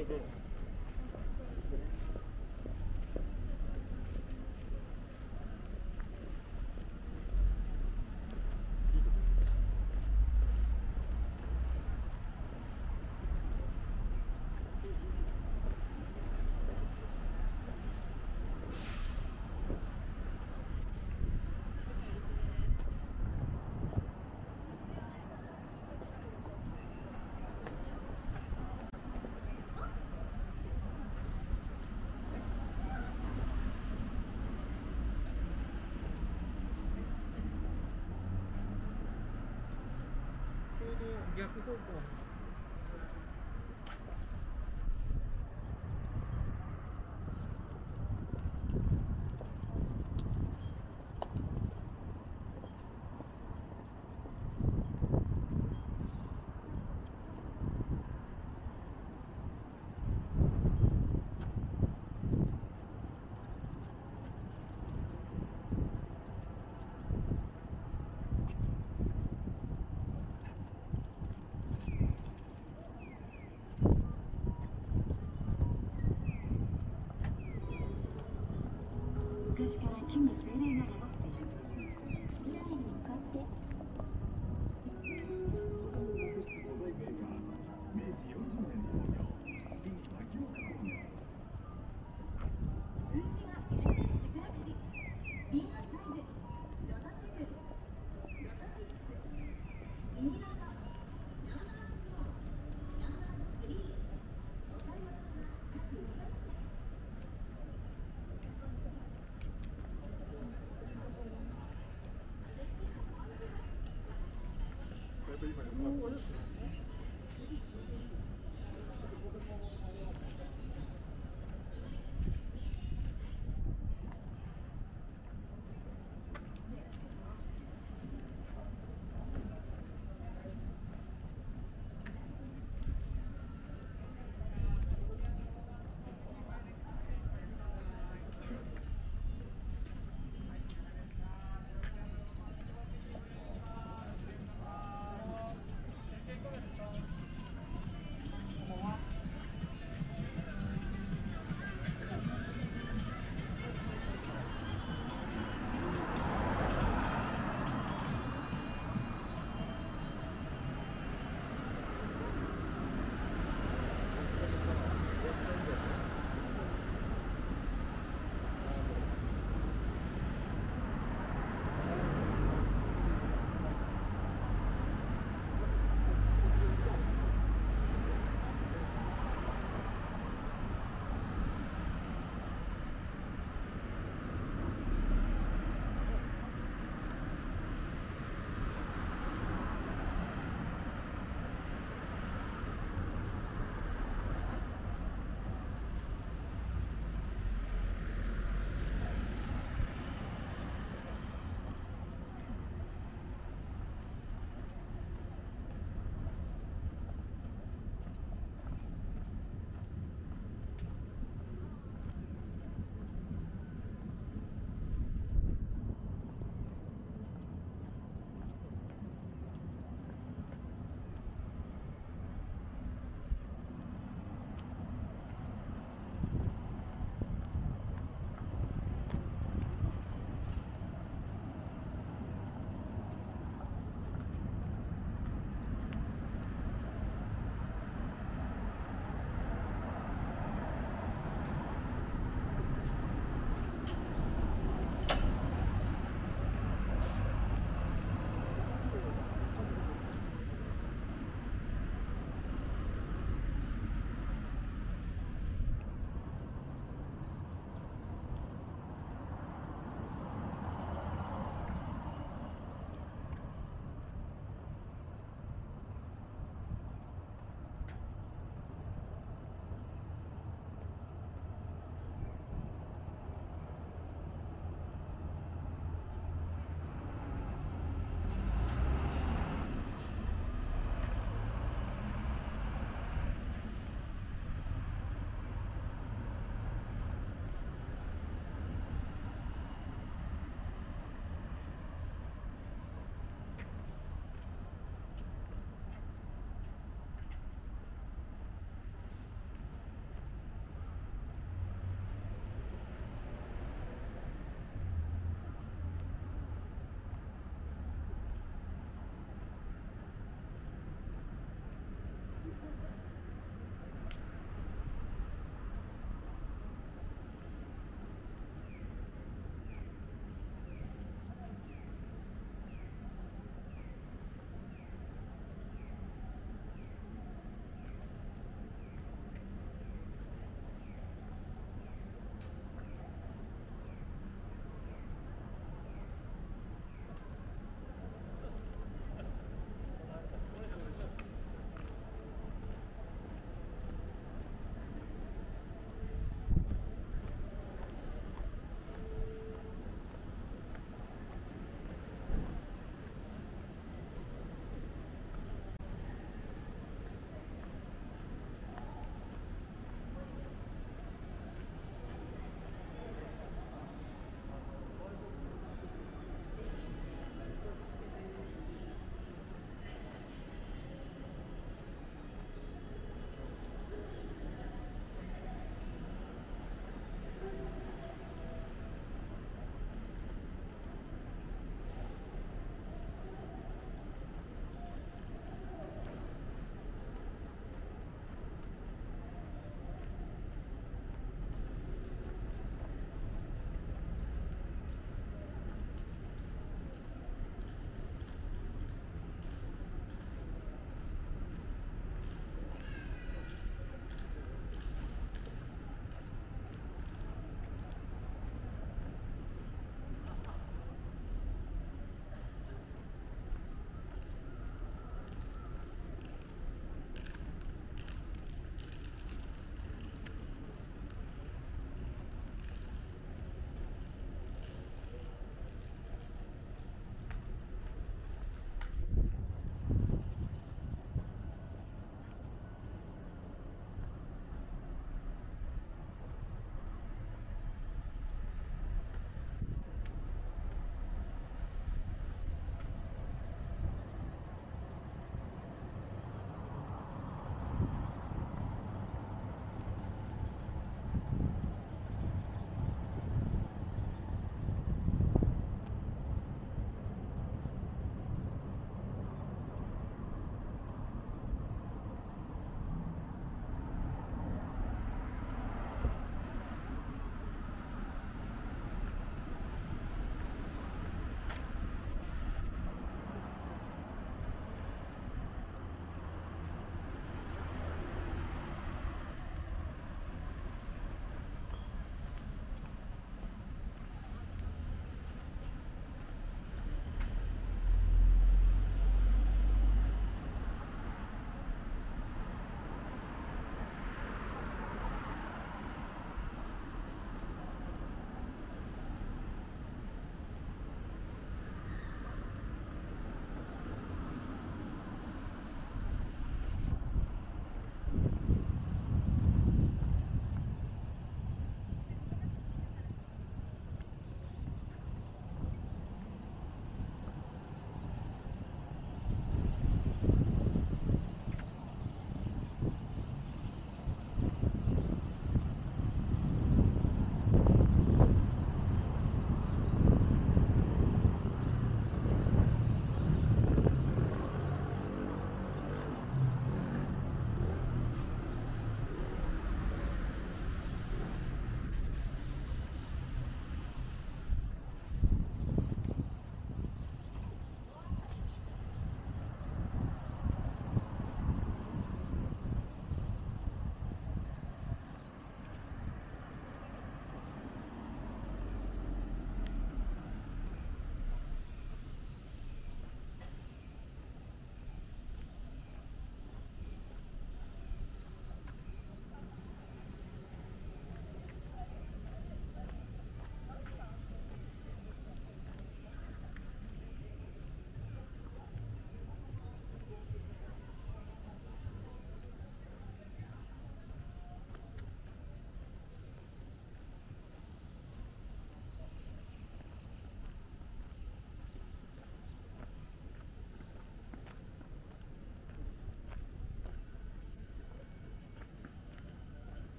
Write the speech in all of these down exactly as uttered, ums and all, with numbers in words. そうそう。逆方向。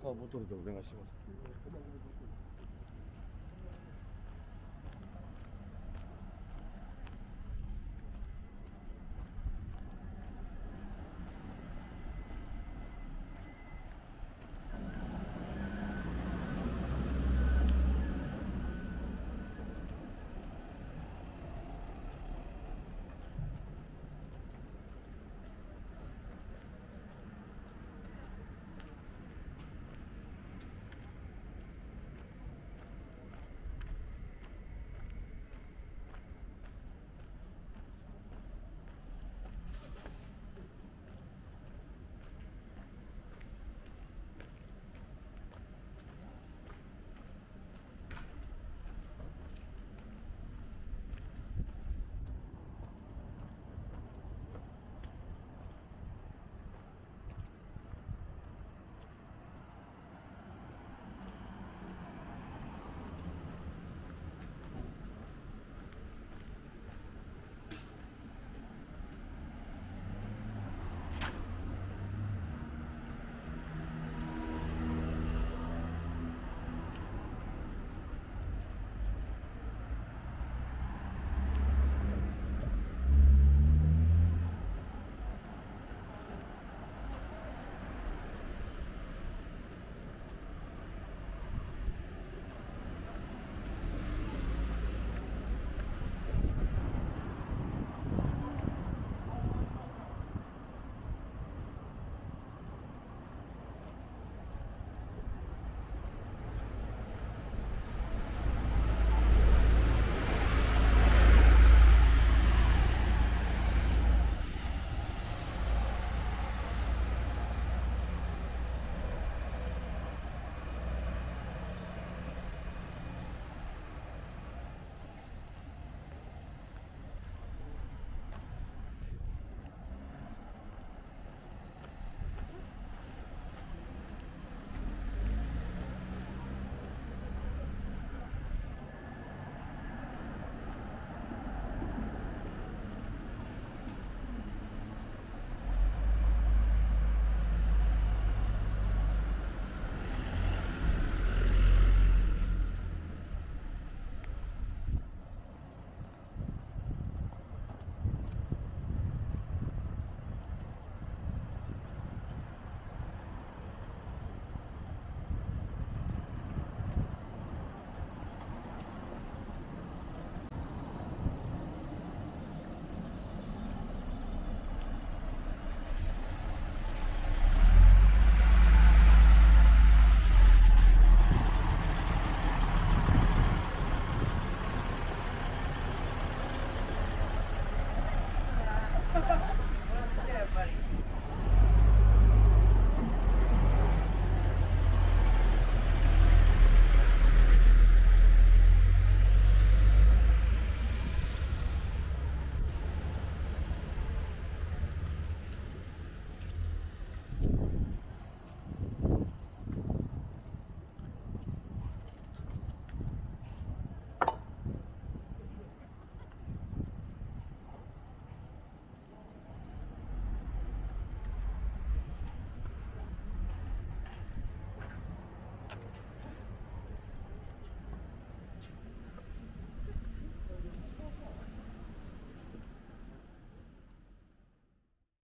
カーボトルでお願いします。Yeah, buddy.